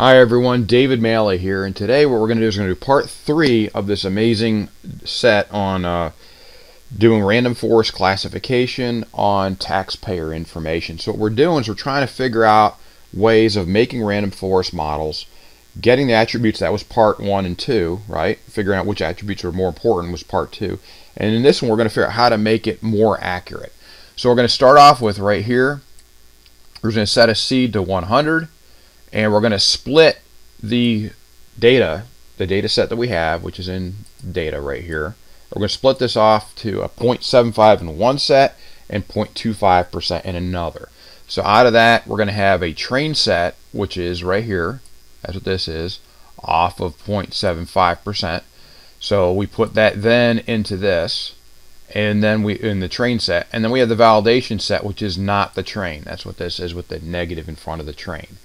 Hi everyone, David Malley here, and today what we're going to do is part 3 of this amazing set on doing random forest classification on taxpayer information. So what we're doing is we're trying to figure out ways of making random forest models, getting the attributes. That was part 1 and 2, right? Figuring out which attributes are more important was part 2. And in this one we're going to figure out how to make it more accurate. So we're going to start off with right here, we're going to set a seed to 100. And we're going to split the data set that we have, which is in data right here. We're going to split this off to a 0.75 in one set and 0.25% in another. So out of that, we're going to have a train set, which is right here. That's what this is, off of 0.75%. So we put that then into this, and then we in the train set, and then we have the validation set, which is not the train. That's what this is with the negative in front of the train.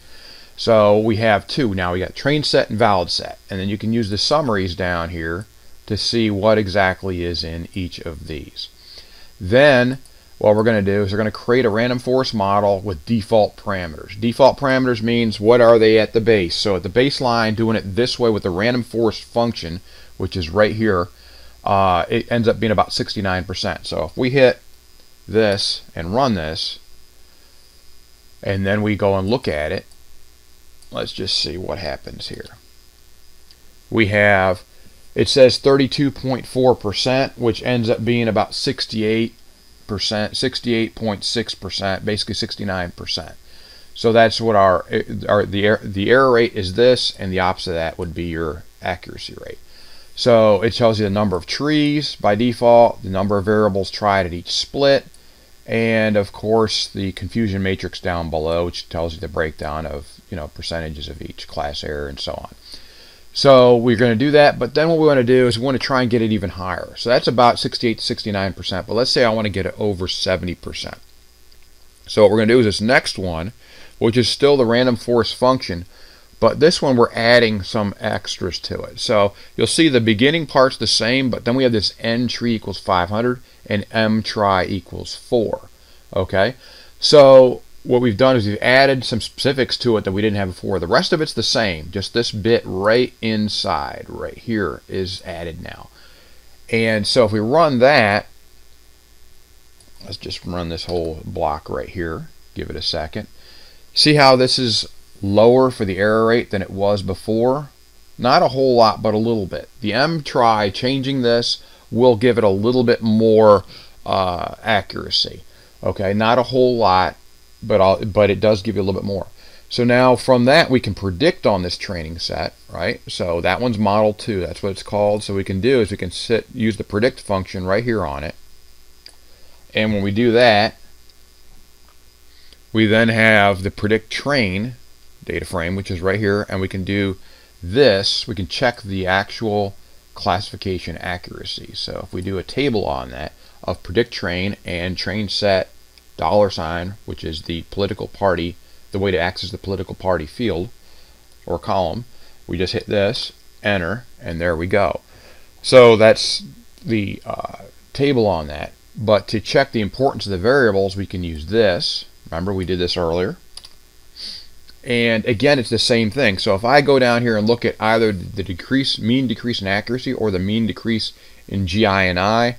So we have two. Now we got train set and valid set. And then you can use the summaries down here to see what exactly is in each of these. Then what we're going to do is we're going to create a random forest model with default parameters. Default parameters means what are they at the base. So at the baseline, doing it this way with the random forest function, which is right here, it ends up being about 69%. So if we hit this and run this, and then we go and look at it, let's just see what happens here. We have, it says 32.4%, which ends up being about 68%, 68.6%, basically 69%. So that's what the error rate is this, and the opposite of that would be your accuracy rate. So it tells you the number of trees by default, the number of variables tried at each split, and of course the confusion matrix down below, which tells you the breakdown of, you know, percentages of each class error and so on. So we're going to do that, but then what we want to do is we want to try and get it even higher. So that's about 68 to 69%, but let's say I want to get it over 70%. So what we're going to do is this next one, which is still the random forest function, but this one we're adding some extras to it. So you'll see the beginning part's the same, but then we have this MTRY equals 500 and MTRY equals 4. Okay, so what we've done is we've added some specifics to it that we didn't have before. The rest of it's the same, just this bit right inside right here is added now. And so if we run that, let's just run this whole block right here, give it a second, see how this is lower for the error rate than it was before. Not a whole lot, but a little bit. The MTRY, changing this, will give it a little bit more accuracy. Okay, not a whole lot, but it does give you a little bit more. So now from that we can predict on this training set, right? So that one's model 2, that's what it's called. So what we can do is we can use the predict function right here on it, and when we do that, we then have the predict train data frame, which is right here, and we can do this. We can check the actual classification accuracy. So if we do a table on that of predict train and train set $, which is the political party, the way to access the political party field or column, we just hit this, enter, and there we go. So that's the table on that. But to check the importance of the variables, we can use this. Remember, we did this earlier. And again, it's the same thing. So if I go down here and look at either the mean decrease in accuracy or the mean decrease in GINI,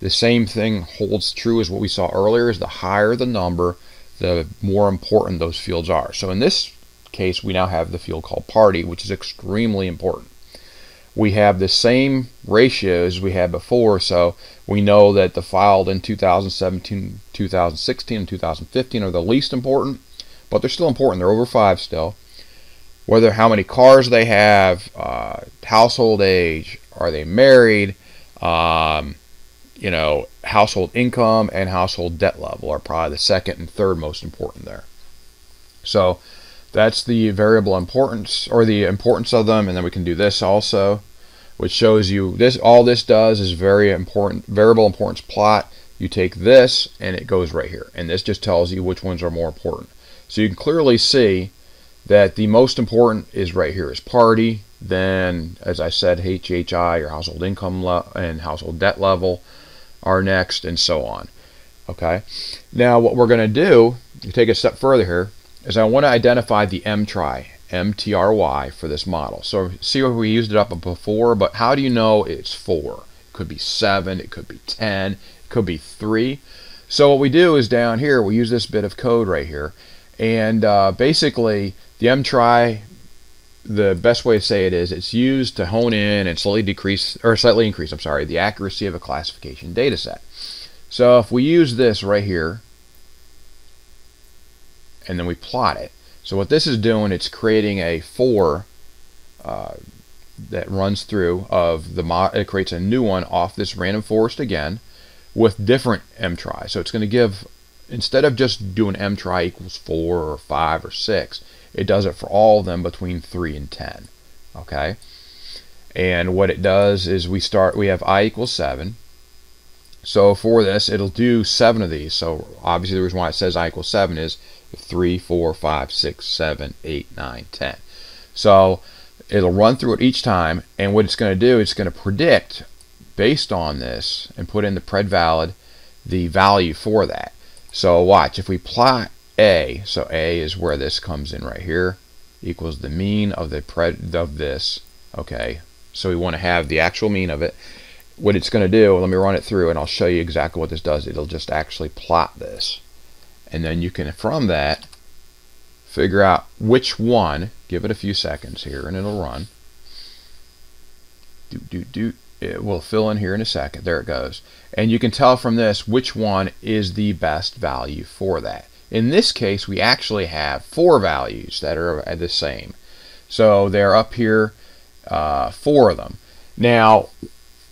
the same thing holds true as what we saw earlier. Is the higher the number, the more important those fields are. So in this case, we now have the field called party, which is extremely important. We have the same ratios we had before, so we know that the filed in 2017, 2016, and 2015 are the least important, but they're still important. They're over 5 still. Whether how many cars they have, household age, are they married, you know, household income and household debt level are probably the second and third most important there. So that's the variable importance, or the importance of them. And then we can do this also, which shows you this. All this does is very important variable importance plot. You take this and it goes right here, and this just tells you which ones are more important. So you can clearly see that the most important is right here is party. Then, as I said, HHI, or household income and household debt level, are next, and so on. Okay. Now what we're going to do, to take a step further here, is I want to identify the MTRY. MTRY for this model. So see what we used it up before, but how do you know it's 4? It could be 7, it could be 10, it could be 3. So what we do is down here, we use this bit of code right here, and basically the MTRY, the best way to say it is, it's used to hone in and slightly increase, I'm sorry, the accuracy of a classification data set. So if we use this right here, and then we plot it. So what this is doing, it's creating a 4 that runs through of the mod. It creates a new one off this random forest again with different MTRY. So it's going to give, instead of just doing MTRY equals 4 or 5 or 6, it does it for all of them between 3 and 10. Okay? And what it does is we have I equals 7. So for this, it'll do 7 of these. So obviously the reason why it says I equals 7 is 3, 4, 5, 6, 7, 8, 9, 10. So it'll run through it each time, and what it's going to do, it's going to predict based on this and put in the predvalid the value for that. So watch, if we plot A, so A is where this comes in right here, equals the mean of the this. Okay, so we want to have the actual mean of it. What it's going to do, let me run it through and I'll show you exactly what this does. It'll just actually plot this, and then you can from that figure out which one. Give it a few seconds here and it'll run. It will fill in here in a second. There it goes. And you can tell from this which one is the best value for that. In this case, we actually have 4 values that are the same. So they're up here, 4 of them. Now,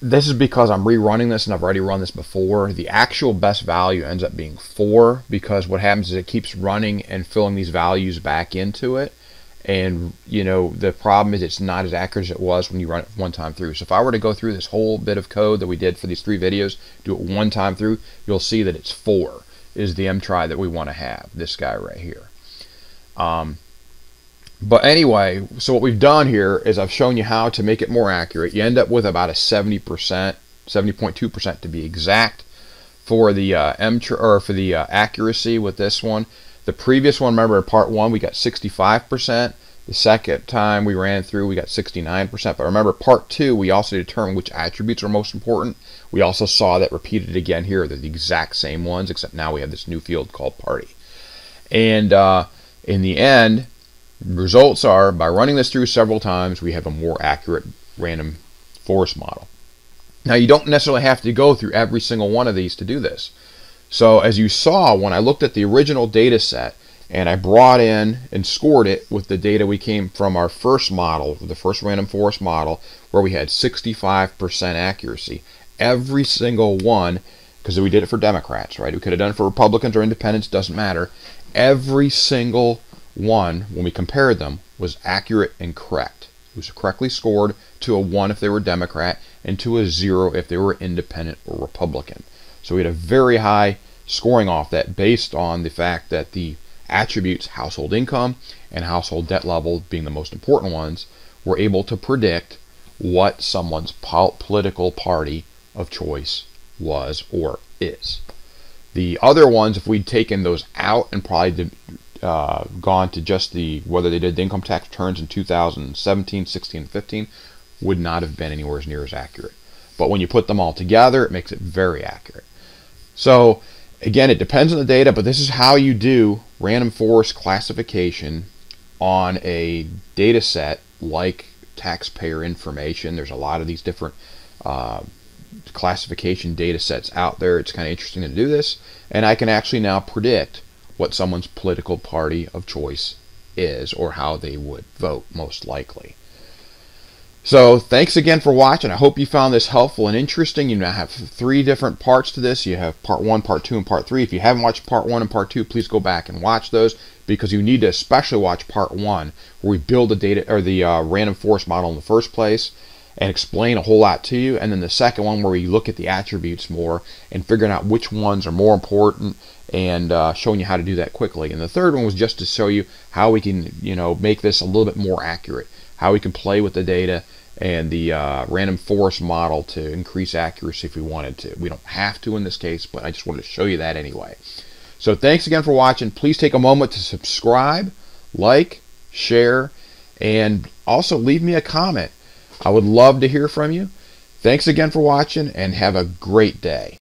this is because I'm rerunning this and I've already run this before. The actual best value ends up being 4 because what happens is it keeps running and filling these values back into it. And, you know, the problem is it's not as accurate as it was when you run it one time through. So if I were to go through this whole bit of code that we did for these 3 videos, do it one time through, you'll see that it's 4 is the MTRY that we want to have, this guy right here. But anyway, so what we've done here is I've shown you how to make it more accurate. You end up with about a 70%, 70.2% to be exact for the MTRY, or for the accuracy with this one. The previous one, remember in part 1, we got 65%. The second time we ran through, we got 69%. But remember, part 2, we also determined which attributes are most important. We also saw that repeated again here. They're the exact same ones, except now we have this new field called party. And in the end, results are, by running this through several times, we have a more accurate random forest model. Now, you don't necessarily have to go through every single one of these to do this. So as you saw, when I looked at the original data set and I brought in and scored it with the data we came from our first model, the first random forest model, where we had 65% accuracy, every single one, because we did it for Democrats, right? We could have done it for Republicans or Independents, doesn't matter. Every single one, when we compared them, was accurate and correct. It was correctly scored to a 1 if they were Democrat and to a 0 if they were Independent or Republican. So we had a very high scoring off that based on the fact that the attributes, household income and household debt level being the most important ones, were able to predict what someone's political party of choice was or is. The other ones, if we'd taken those out and probably gone to just the whether they did the income tax returns in 2017, 16, and 15, would not have been anywhere as near as accurate. But when you put them all together, it makes it very accurate. So again, it depends on the data, but this is how you do random forest classification on a data set like taxpayer information. There's a lot of these different classification data sets out there. It's kind of interesting to do this, and I can actually now predict what someone's political party of choice is or how they would vote most likely. So thanks again for watching. I hope you found this helpful and interesting. You now have 3 different parts to this. You have part 1, part 2, and part 3. If you haven't watched part 1 and part 2, please go back and watch those, because you need to especially watch part 1, where we build the data or the random forest model in the first place and explain a whole lot to you, and then the second one where we look at the attributes more and figuring out which ones are more important and showing you how to do that quickly. And the third one was just to show you how we can, you know, make this a little bit more accurate, how we can play with the data and the random forest model to increase accuracy if we wanted to. We don't have to in this case, but I just wanted to show you that anyway. So thanks again for watching. Please take a moment to subscribe, like, share, And also leave me a comment. I would love to hear from you. Thanks again for watching, and have a great day.